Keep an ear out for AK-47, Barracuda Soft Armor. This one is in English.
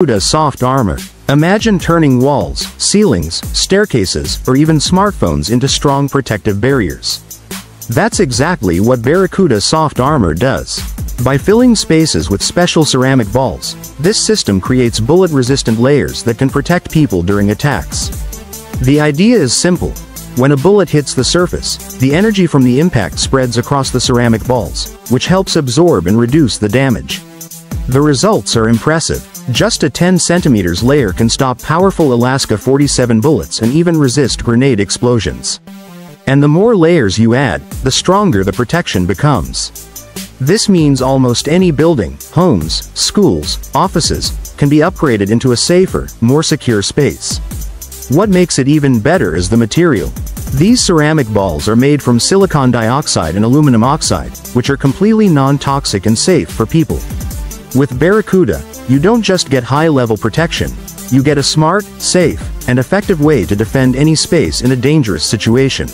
Barracuda Soft Armor. Imagine turning walls, ceilings, staircases, or even smartphones into strong protective barriers. That's exactly what Barracuda Soft Armor does. By filling spaces with special ceramic balls, this system creates bullet-resistant layers that can protect people during attacks. The idea is simple. When a bullet hits the surface, the energy from the impact spreads across the ceramic balls, which helps absorb and reduce the damage. The results are impressive. Just a 10 centimeters layer can stop powerful AK-47 bullets and even resist grenade explosions. And the more layers you add, the stronger the protection becomes. This means almost any building, homes, schools, offices, can be upgraded into a safer, more secure space. What makes it even better is the material. These ceramic balls are made from silicon dioxide and aluminum oxide, which are completely non-toxic and safe for people. With Barracuda, you don't just get high-level protection, you get a smart, safe, and effective way to defend any space in a dangerous situation.